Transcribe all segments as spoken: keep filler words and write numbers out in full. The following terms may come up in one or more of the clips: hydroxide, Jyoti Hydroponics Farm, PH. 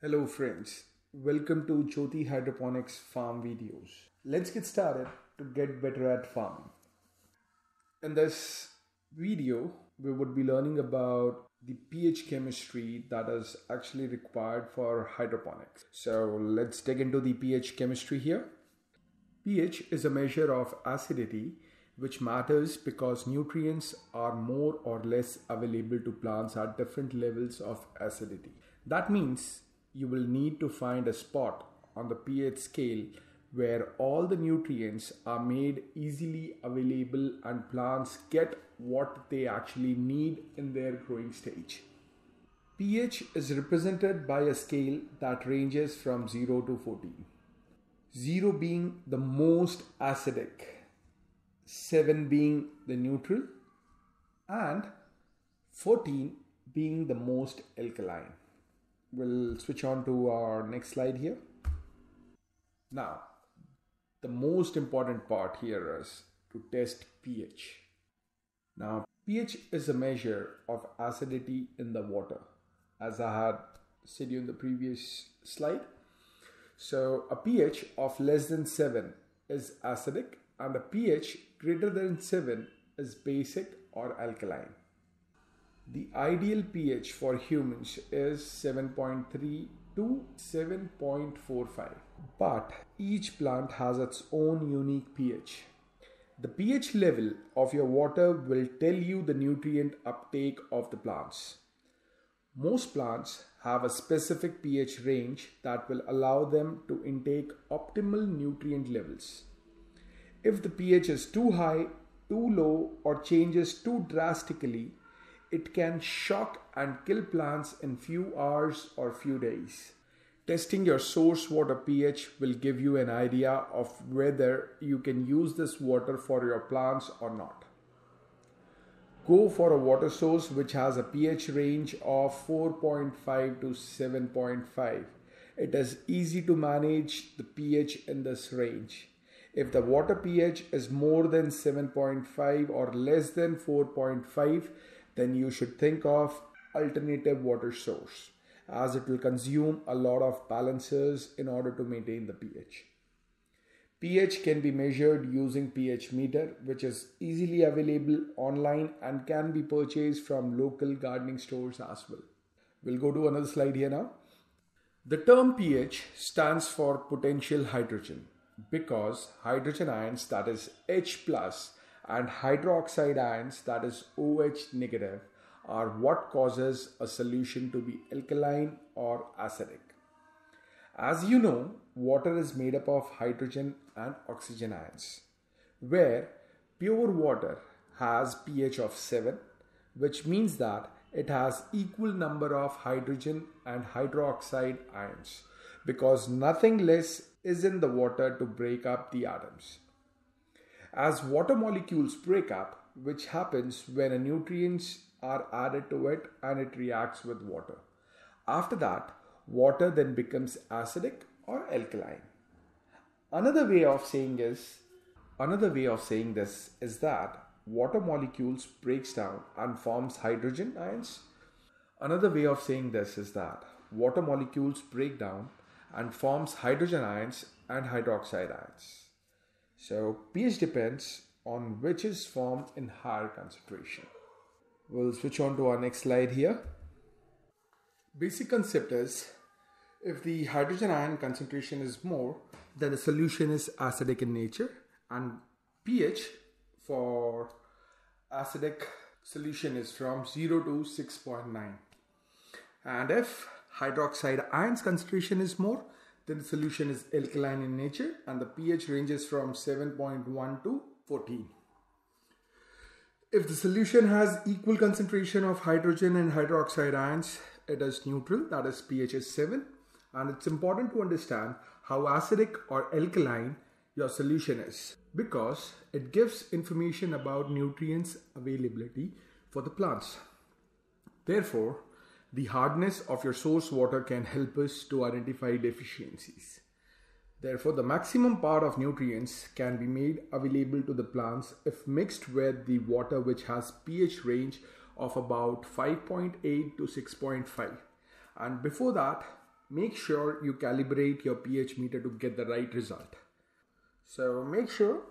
Hello friends, welcome to Jyoti Hydroponics Farm videos. Let's get started to get better at farming. In this video, we would be learning about the P H chemistry that is actually required for hydroponics. So let's dig into the P H chemistry here. P H is a measure of acidity which matters because nutrients are more or less available to plants at different levels of acidity. That means you will need to find a spot on the P H scale where all the nutrients are made easily available and plants get what they actually need in their growing stage. P H is represented by a scale that ranges from zero to fourteen. zero being the most acidic, seven being the neutral, and fourteen being the most alkaline. We'll switch on to our next slide here. Now, the most important part here is to test P H. Now, P H is a measure of acidity in the water, as I had said you in the previous slide. So, a P H of less than seven is acidic and a P H greater than seven is basic or alkaline. The ideal P H for humans is seven point three to seven point four five, but each plant has its own unique P H. The P H level of your water will tell you the nutrient uptake of the plants. Most plants have a specific P H range that will allow them to intake optimal nutrient levels. If the P H is too high, too low, or changes too drastically, it can shock and kill plants in few hours or few days. Testing your source water P H will give you an idea of whether you can use this water for your plants or not. Go for a water source which has a P H range of four point five to seven point five. It is easy to manage the P H in this range. If the water P H is more than seven point five or less than four point five, then you should think of alternative water source, as it will consume a lot of balancers in order to maintain the P H. P H can be measured using P H meter, which is easily available online and can be purchased from local gardening stores as well. We'll go to another slide here now. The term P H stands for potential hydrogen because hydrogen ions, that is H plus, and hydroxide ions, that is O H negative, are what causes a solution to be alkaline or acidic. As you know, water is made up of hydrogen and oxygen ions, where pure water has P H of seven, which means that it has equal number of hydrogen and hydroxide ions because nothing less is in the water to break up the atoms. As water molecules break up, which happens when nutrients are added to it and it reacts with water. After that, water then becomes acidic or alkaline. Another way of saying is, another way of saying this is that water molecules breaks down and forms hydrogen ions. Another way of saying this is that water molecules break down and forms hydrogen ions and hydroxide ions. So, P H depends on which is formed in higher concentration. We'll switch on to our next slide here. Basic concept is, if the hydrogen ion concentration is more, then the solution is acidic in nature, and P H for acidic solution is from zero to six point nine. And if hydroxide ions concentration is more, then the solution is alkaline in nature and the P H ranges from seven point one to fourteen. If the solution has equal concentration of hydrogen and hydroxide ions, it is neutral, that is P H is seven. And it's important to understand how acidic or alkaline your solution is because it gives information about nutrients availability for the plants. Therefore, the hardness of your source water can help us to identify deficiencies. Therefore, the maximum part of nutrients can be made available to the plants if mixed with the water which has P H range of about five point eight to six point five. And before that, make sure you calibrate your pH meter to get the right result. So make sure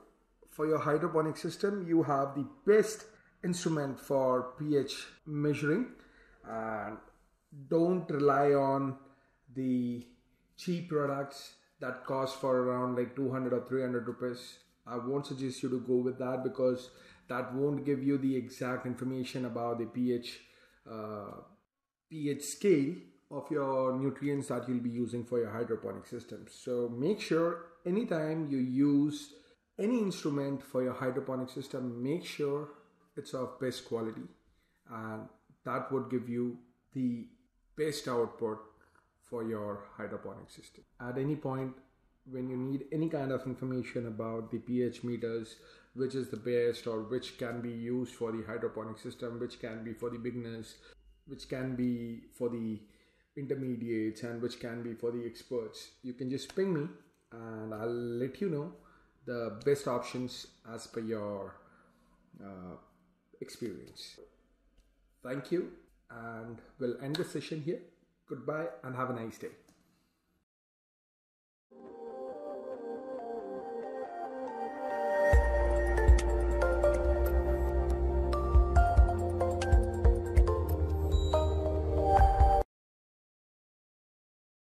for your hydroponic system you have the best instrument for pH measuring, and don't rely on the cheap products that cost for around like two hundred or three hundred rupees. I won't suggest you to go with that because that won't give you the exact information about the pH uh, pH scale of your nutrients that you'll be using for your hydroponic system. So make sure anytime you use any instrument for your hydroponic system, make sure it's of best quality, and that would give you the best output for your hydroponic system. At any point when you need any kind of information about the pH meters, which is the best or which can be used for the hydroponic system, which can be for the beginners, which can be for the intermediates, and which can be for the experts, you can just ping me and I'll let you know the best options as per your uh, experience. Thank you, and we'll end the session here. Goodbye and have a nice day.